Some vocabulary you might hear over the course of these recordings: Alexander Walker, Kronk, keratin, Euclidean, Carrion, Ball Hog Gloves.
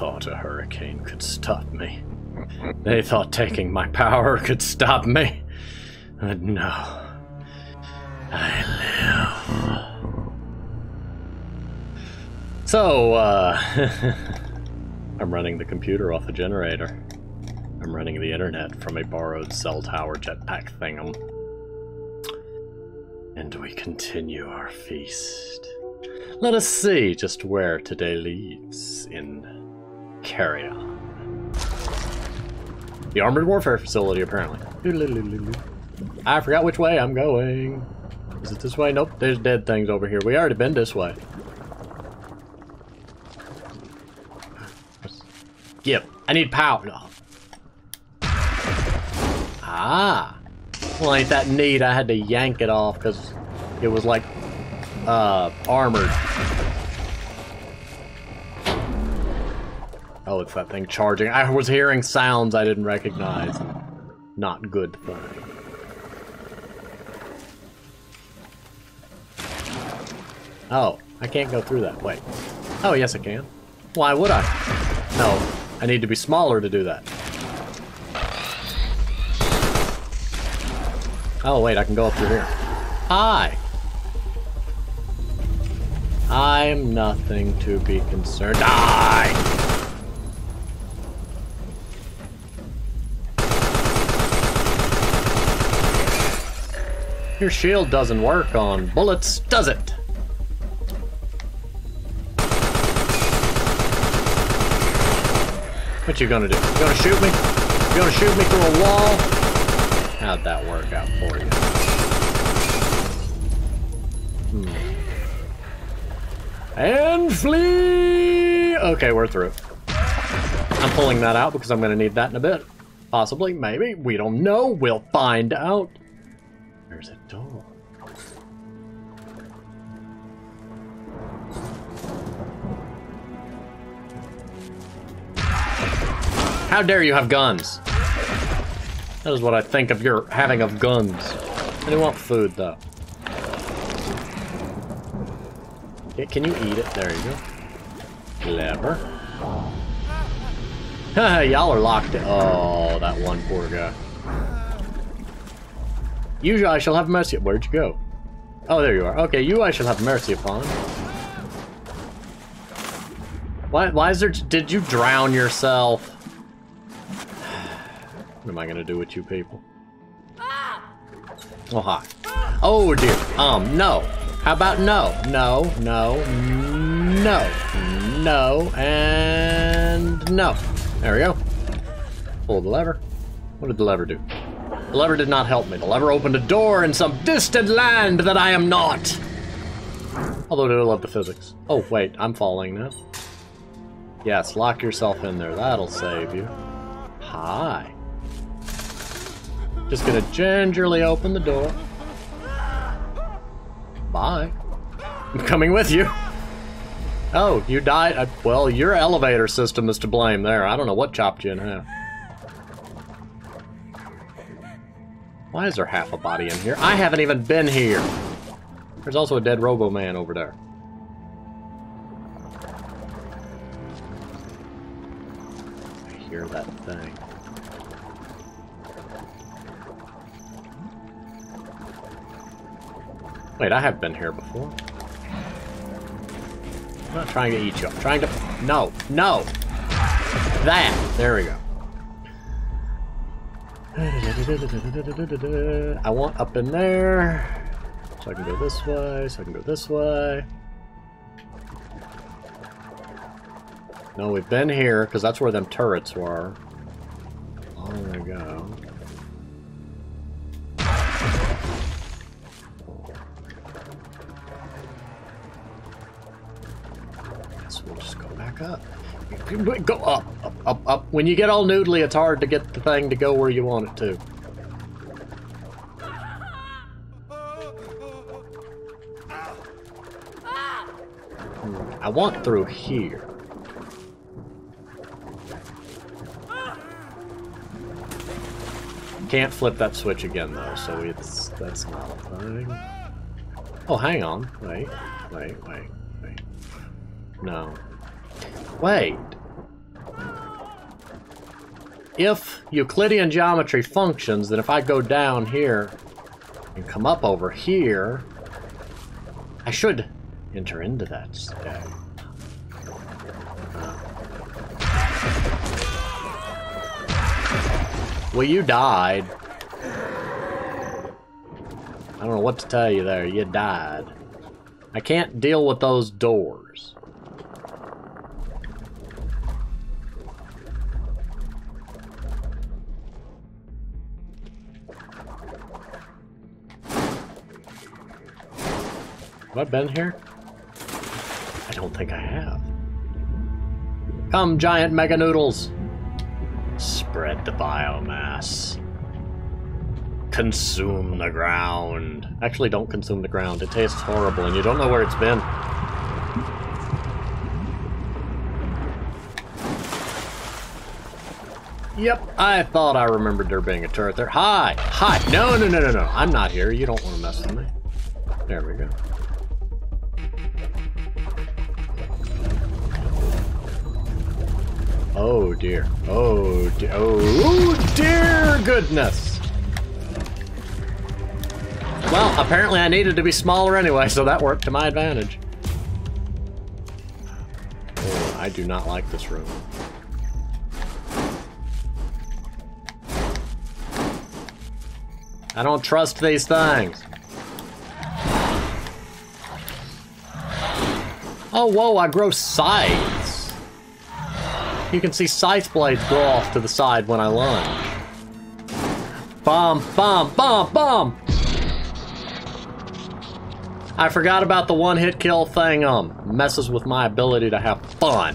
thought a hurricane could stop me. They thought taking my power could stop me. But no. I live. So, I'm running the computer off a generator. I'm running the internet from a borrowed cell tower jetpack thingam. And we continue our feast. Let us see just where today leads in Carrion. The Armored Warfare Facility, apparently. I forgot which way I'm going. Is it this way? Nope, there's dead things over here. We already been this way. Yep, I need power. No. Ah. Well, ain't that neat? I had to yank it off because it was like armored. Oh, it's that thing charging. I was hearing sounds I didn't recognize. Not good thing. Oh, I can't go through that. Wait. Oh, yes I can. Why would I? No, I need to be smaller to do that. Oh, wait, I can go up through here. Hi! I'm nothing to be concerned. Die! Your shield doesn't work on bullets, does it? What you gonna do? You gonna shoot me? You gonna shoot me through a wall? How'd that work out for you? And flee! Okay, we're through. I'm pulling that out because I'm going to need that in a bit. Possibly, maybe, we don't know. We'll find out. There's a door. How dare you have guns? That is what I think of your having of guns. I do want food, though. Can you eat it? There you go. Clever. Y'all are locked in. Oh, that one poor guy. You I shall have mercy. Where'd you go? Oh, there you are. Okay, you I shall have mercy upon. Why is there... Did you drown yourself? What am I gonna do with you people? Oh, hi. Oh, dear. No. How about no, and no. There we go. Pull the lever. What did the lever do? The lever did not help me. The lever opened a door in some distant land that I am not. Although I do love the physics. Oh, wait, I'm falling now. Yes, lock yourself in there. That'll save you. Hi. Just gonna gingerly open the door. Bye. I'm coming with you. Oh, you died. Well, your elevator system is to blame there. I don't know what chopped you in half. Why is there half a body in here? I haven't even been here. There's also a dead Robo Man over there. I hear that thing. Wait, I have been here before. I'm not trying to eat you. I'm trying to... No. No. That. There we go. I want up in there. So I can go this way. So I can go this way. No, we've been here because that's where them turrets were. Oh, there we go. Up. Go up, up, up, up. When you get all noodly, it's hard to get the thing to go where you want it to. I want through here. Can't flip that switch again, though, so it's that's not a thing. Oh, hang on. Wait, wait, wait, wait. No. Wait, if Euclidean geometry functions, then if I go down here and come up over here, I should enter into that step. Well, you died. I don't know what to tell you there. You died. I can't deal with those doors. Have I been here? I don't think I have. Come, giant mega noodles. Spread the biomass. Consume the ground. Actually, don't consume the ground. It tastes horrible and you don't know where it's been. Yep, I thought I remembered there being a turret there. Hi! Hi! No, no, no, no, no. I'm not here. You don't want to mess with me. There we go. Oh dear. Oh dear. Oh dear goodness. Well, apparently I needed to be smaller anyway, so that worked to my advantage. Oh, I do not like this room. I don't trust these things. Oh, whoa, I grow sight. You can see scythe blades go off to the side when I lunge. Bomb, bomb, bomb, bomb! I forgot about the one-hit kill thing. Messes with my ability to have fun.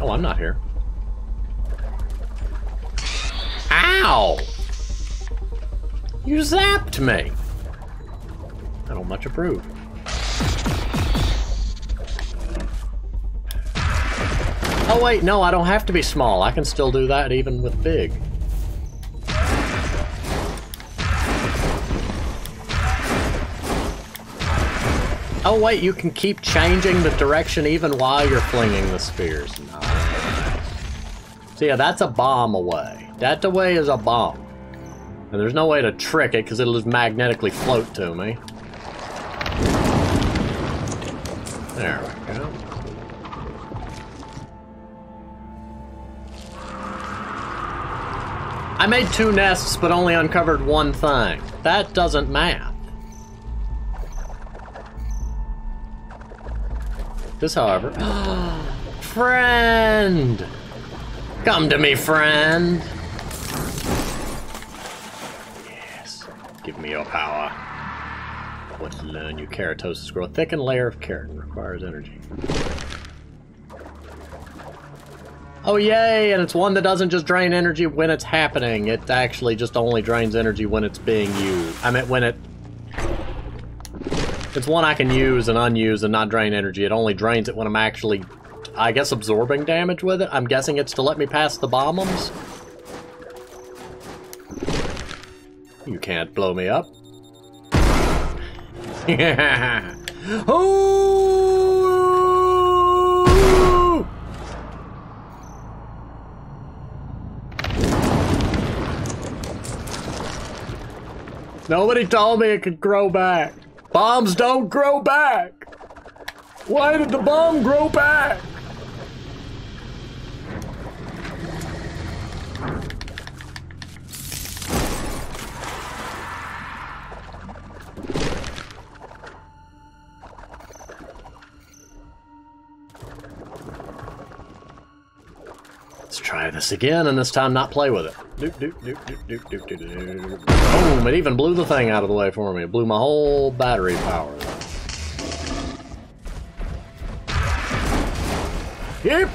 Oh, I'm not here. Ow! You zapped me! I don't much approve. Oh wait, no, I don't have to be small. I can still do that even with big. Oh wait, you can keep changing the direction even while you're flinging the spears. Nice. So yeah, that's a bomb away. That away is a bomb. And there's no way to trick it because it'll just magnetically float to me. There we go. I made two nests but only uncovered one thing. That doesn't math. This, however... Friend! Come to me, friend! Give me your power. What to learn you keratosis grow a thickened layer of keratin requires energy. Oh yay, and it's one that doesn't just drain energy when it's happening. It actually just only drains energy when it's being used. I mean when it's one I can use and unuse and not drain energy. It only drains it when I'm actually, I guess, absorbing damage with it. I'm guessing it's to let me pass the bombs. You can't blow me up. Yeah. Oh! Nobody told me it could grow back. Bombs don't grow back. Why did the bomb grow back? Try this again, and this time not play with it. Doop, doop, doop, doop, doop, doop, doop, doop. Boom! It even blew the thing out of the way for me. It blew my whole battery power. Yep!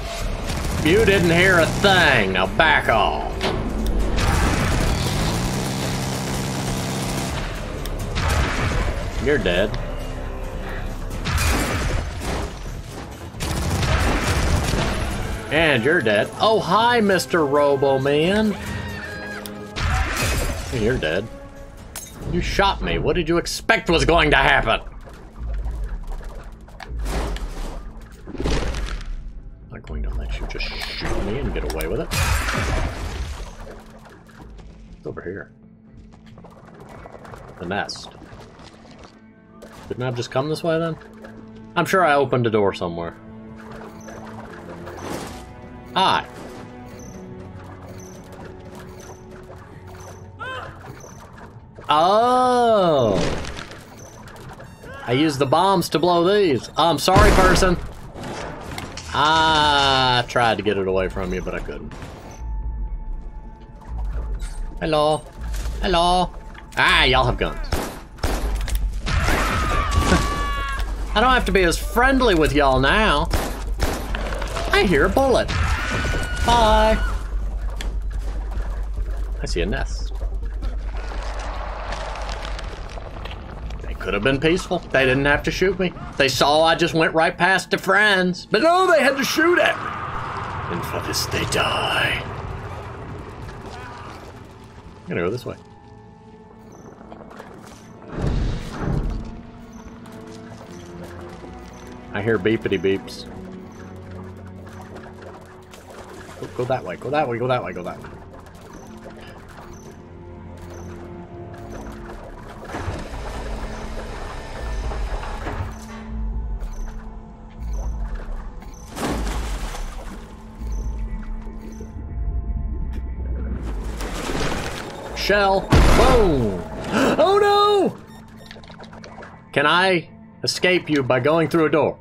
You didn't hear a thing. Now back off. You're dead. And you're dead. Oh, hi, Mr. Robo Man. You're dead. You shot me. What did you expect was going to happen? I'm not going to let you just shoot me and get away with it. It's over here. The nest. Didn't I just come this way then? I'm sure I opened a door somewhere. Hi. Oh! I used the bombs to blow these. I'm sorry, person. I tried to get it away from you, but I couldn't. Hello. Hello. Ah, y'all have guns. I don't have to be as friendly with y'all now. I hear a bullet. Bye. I see a nest. Could have been peaceful. They didn't have to shoot me. They saw I just went right past the friends. But no, they had to shoot at me. And for this, they die. I'm gonna go this way. I hear beepity beeps. Go that way, go that way, go that way, go that way. Shell. Whoa! Oh no! Can I escape you by going through a door?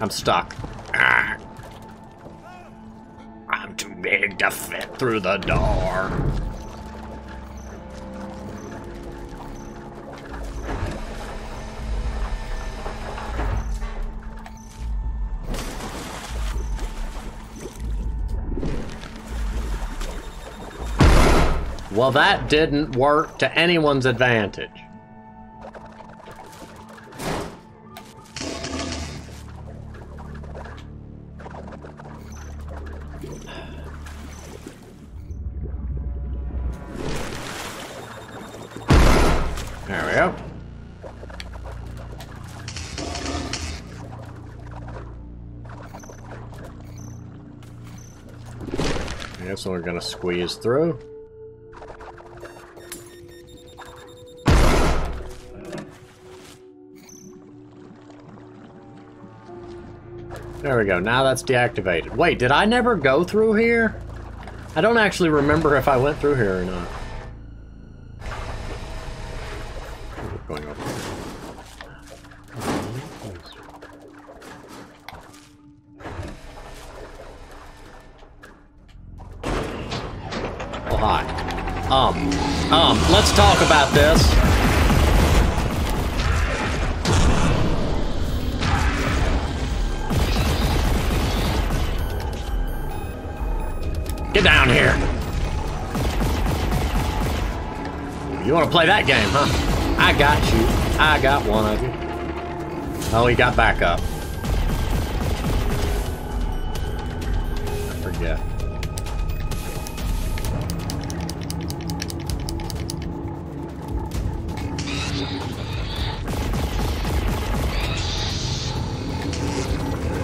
I'm stuck. I'm too big to fit through the door. Well, that didn't work to anyone's advantage. There we go. I guess we're gonna squeeze through. There we go, now that's deactivated. Wait, did I never go through here? I don't actually remember if I went through here or not. What's going on? Oh, hi. Let's talk about this. Get down here. You want to play that game, huh? I got you. I got one of you. Oh, he got back up. I forget.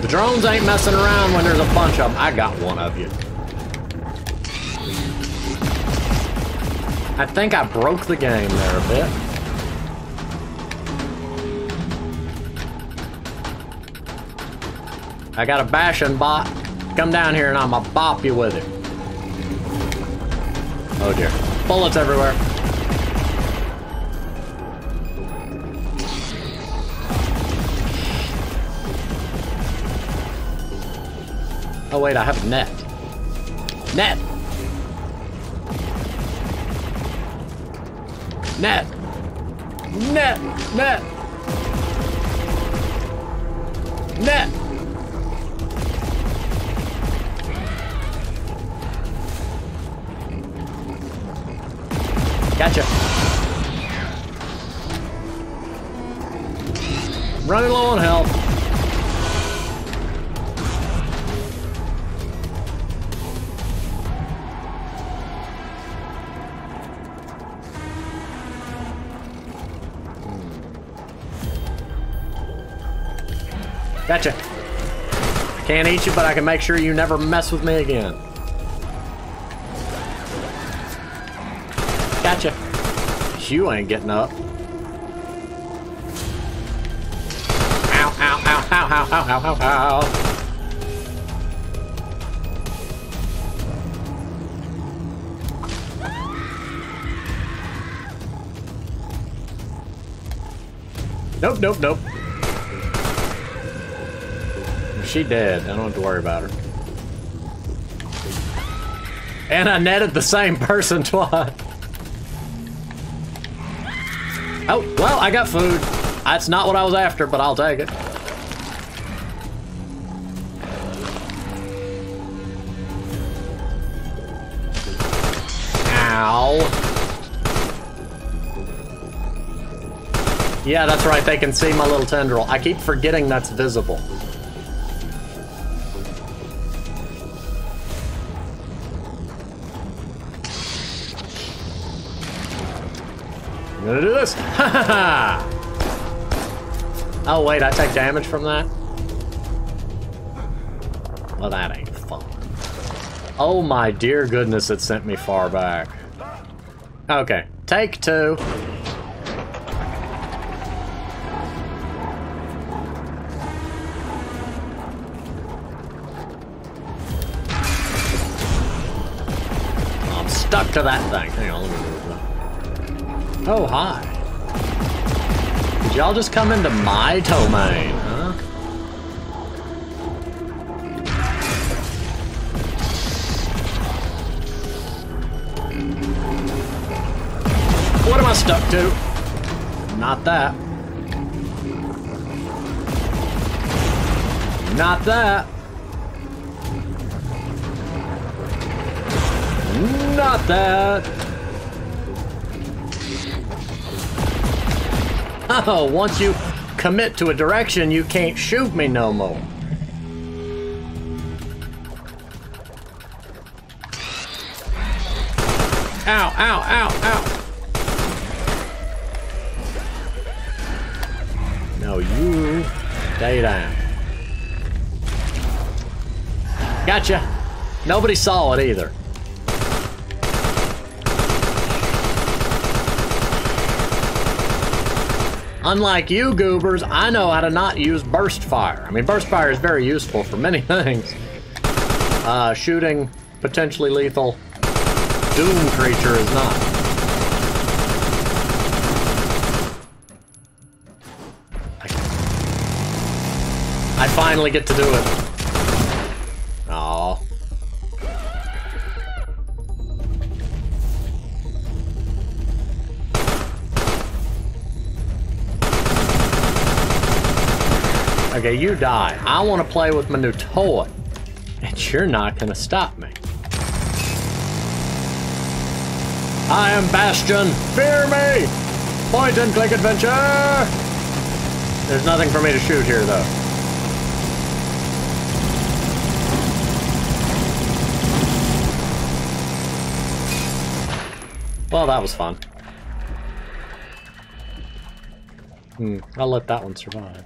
The drones ain't messing around when there's a bunch of them. I got one of you. I think I broke the game there a bit. I got a bashing bot. Come down here and I'm gonna bop you with it. Oh dear. Bullets everywhere. Oh wait, I have a net. Net! Net! Net! Net! Net! Gotcha! Running low on health. Gotcha. I can't eat you, but I can make sure you never mess with me again. Gotcha. You ain't getting up. Ow, ow, ow, ow, ow, ow, ow, ow, ow. Nope, nope, nope. She dead. I don't have to worry about her. And I netted the same person twice. Oh, well, I got food. That's not what I was after, but I'll take it. Ow. Yeah, that's right, they can see my little tendril. I keep forgetting that's visible. I'm gonna do this. Ha ha ha! Oh wait, I take damage from that? Well, that ain't fun. Oh my dear goodness, it sent me far back. Okay, take two. Stuck to that thing. Hang on, let me move that. Oh, hi. Did y'all just come into my domain, huh? What am I stuck to? Not that. Not that. Not that. Oh, once you commit to a direction, you can't shoot me no more. Ow, ow, ow, ow. No, you stay down. Gotcha. Nobody saw it either. Unlike you goobers, I know how to not use burst fire. I mean, burst fire is very useful for many things. Shooting potentially lethal doom creature is not. I finally get to do it. Aww. Okay, you die. I want to play with my new toy, and you're not gonna stop me. I am Bastion. Fear me! Point and click adventure! There's nothing for me to shoot here, though. Well, that was fun. I'll let that one survive.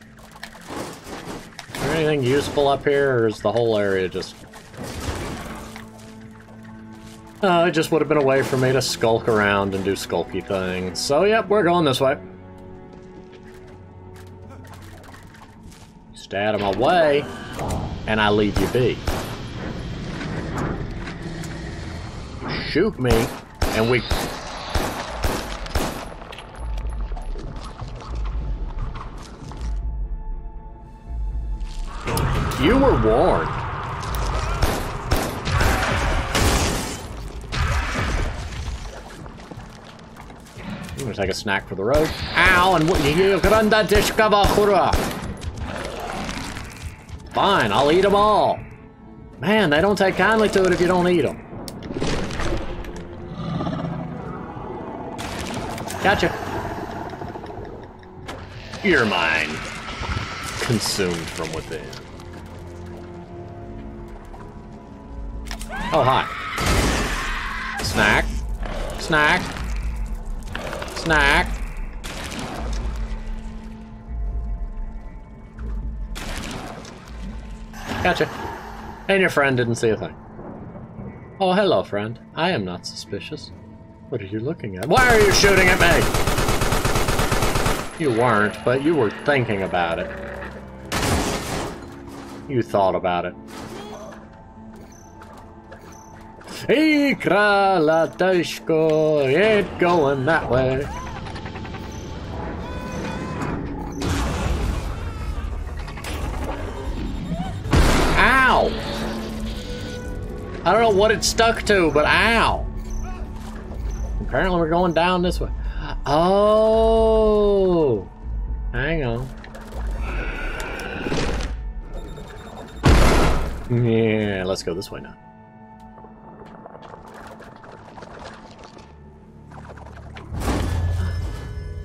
Is there anything useful up here, or is the whole area just... it just would have been a way for me to skulk around and do skulky things. So, yep, we're going this way. Stay out of my way, and I leave you be. Shoot me, and we... You were warned. I'm gonna take a snack for the road. Ow! And what you granda dishkabahura. Fine, I'll eat them all. Man, they don't take kindly to it if you don't eat them. Gotcha. You're mine. Consumed from within. Oh, hi. Snack. Snack. Snack. Gotcha. And your friend didn't see a thing. Oh, hello, friend. I am not suspicious. What are you looking at? Why are you shooting at me? You weren't, but you were thinking about it. You thought about it. Ikra Latashko, ain't going that way. Ow! I don't know what it's stuck to, but ow! Apparently we're going down this way. Oh! Hang on. Yeah, let's go this way now.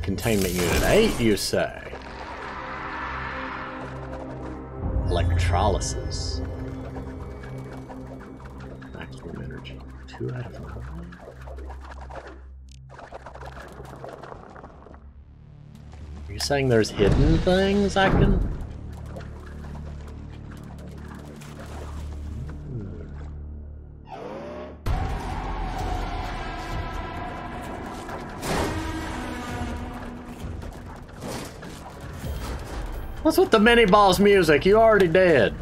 Containment Unit 8, you say? Electrolysis. Maximum energy. 2 out of 1. Are you saying there's hidden things I can... What's with the mini boss music? You already did.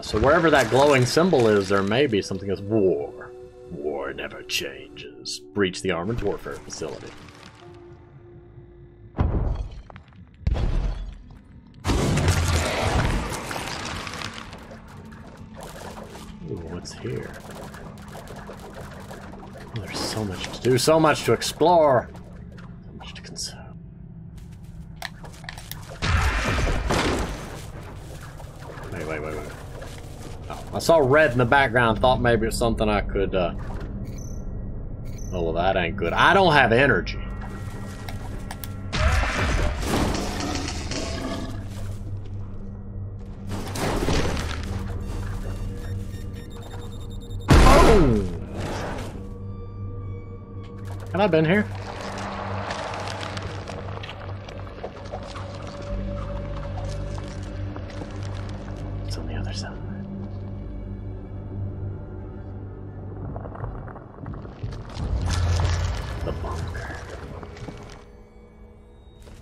So wherever that glowing symbol is, there may be something as war. War never changes. Breach the armored warfare facility. Here. Oh, there's so much to do, so much to explore, so much to consume. Wait. Oh, I saw red in the background, thought maybe it was something I could, Oh, well, that ain't good. I don't have energy. Have I been here? It's on the other side. The bunker.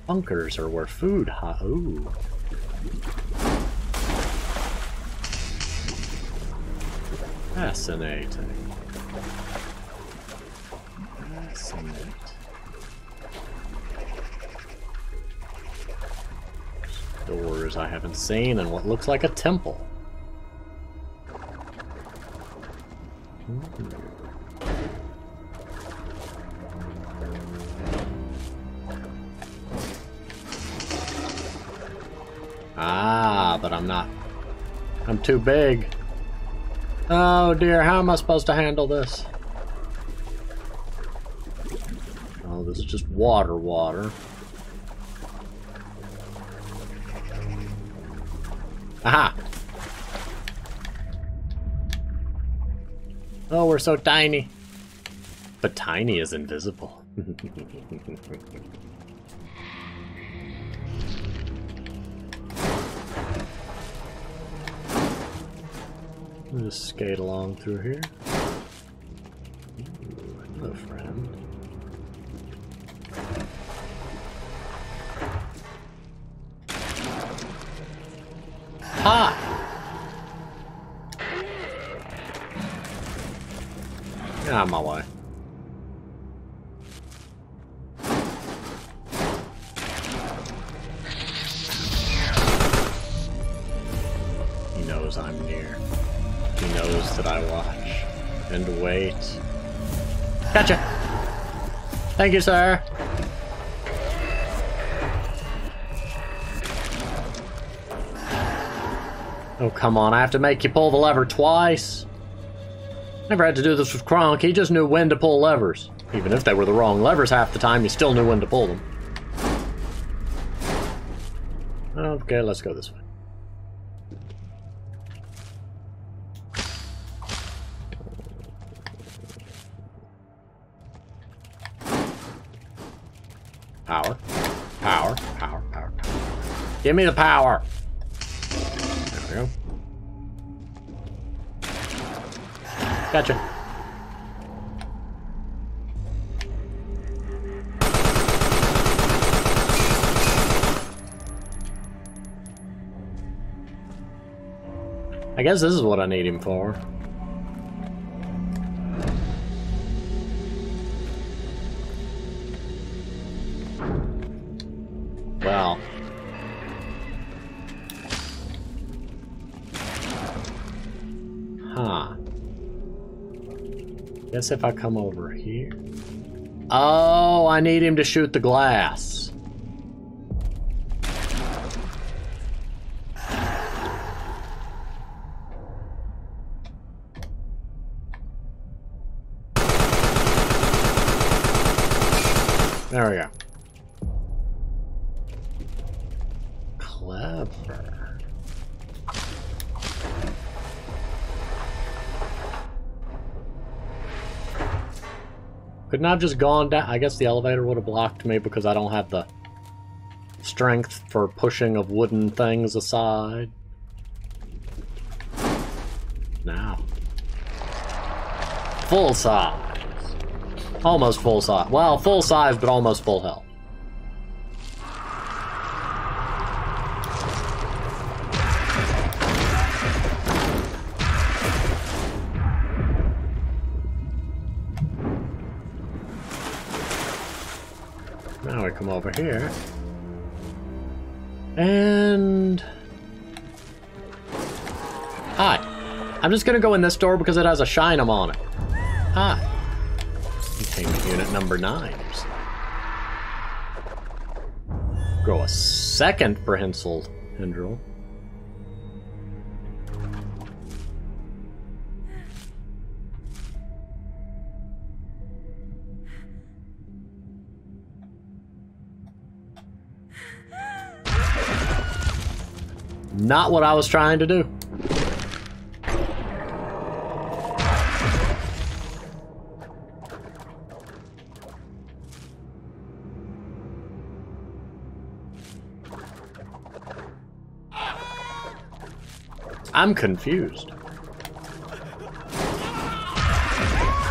Bunkers are where food hides. Ooh. Fascinating. Doors I haven't seen, and what looks like a temple. Ah, but I'm not. I'm too big. Oh dear, how am I supposed to handle this? Oh, this is just water. Aha! Oh, we're so tiny. But tiny is invisible. We'll just skate along through here. Ooh, hello, friend. Ha! Get out of my way. He knows I'm near. He knows that I watch and wait. Gotcha! Thank you, sir! Oh, come on, I have to make you pull the lever twice. Never had to do this with Kronk. He just knew when to pull levers. Even if they were the wrong levers half the time, you still knew when to pull them. Okay, let's go this way. Power. Power. Power. Power. Give me the power. There we go. Gotcha. I guess this is what I need him for. Well. Huh. Guess if I come over here... Oh, I need him to shoot the glass. There we go. Clever. Couldn't I have just gone down? I guess the elevator would have blocked me because I don't have the strength for pushing of wooden things aside. Now. Full size. Almost full size. Well, full size, but almost full health. Now we come over here. And... Hi. I'm just gonna go in this door because it has a shinem on it. Hi. Unit number 9. Grow a second prehensile tendril. Not what I was trying to do. I'm confused.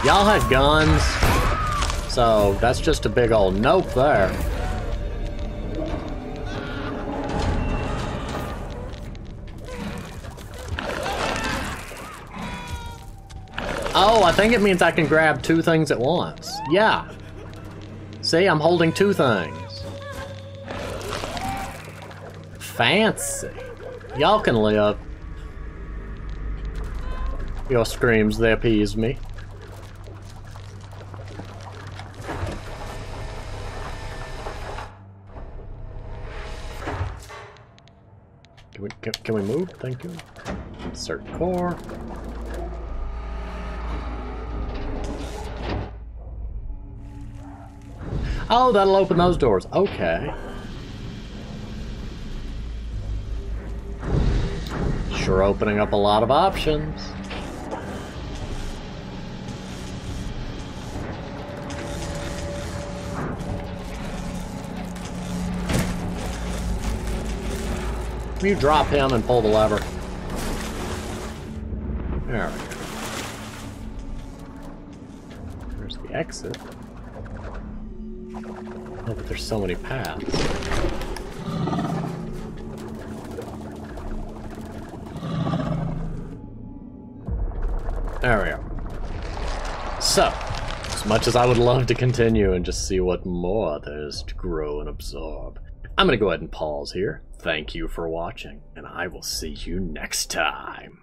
Y'all had guns, so that's just a big old nope there. Oh, I think it means I can grab 2 things at once. Yeah. See, I'm holding 2 things. Fancy. Y'all can live. Your screams, they appease me. Can we move? Thank you. Insert core. Oh, that'll open those doors. Okay. Sure, opening up a lot of options. You drop him and pull the lever. There we go. There's the exit. Oh, but there's so many paths. There we go. So, as much as I would love to continue and just see what more there is to grow and absorb, I'm gonna go ahead and pause here. Thank you for watching, and I will see you next time.